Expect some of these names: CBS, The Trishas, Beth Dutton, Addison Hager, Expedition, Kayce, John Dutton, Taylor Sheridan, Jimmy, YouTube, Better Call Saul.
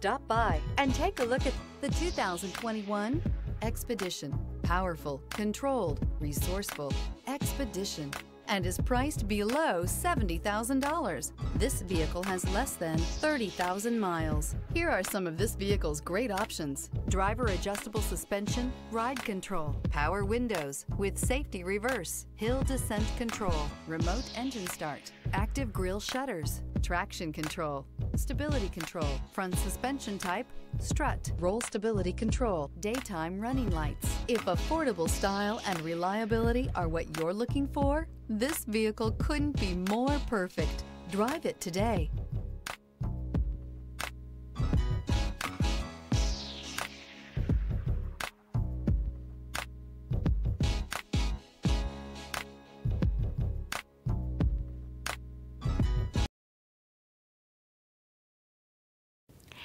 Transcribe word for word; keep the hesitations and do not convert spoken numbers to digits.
Stop by and take a look at the two thousand twenty-one Expedition. Powerful, controlled, resourceful, Expedition, and is priced below seventy thousand dollars. This vehicle has less than thirty thousand miles. Here are some of this vehicle's great options: driver adjustable suspension, ride control, power windows with safety reverse, hill descent control, remote engine start, active grille shutters, traction control, stability control, front suspension type, strut, roll stability control, daytime running lights. If affordable style and reliability are what you're looking for, this vehicle couldn't be more perfect. Drive it today.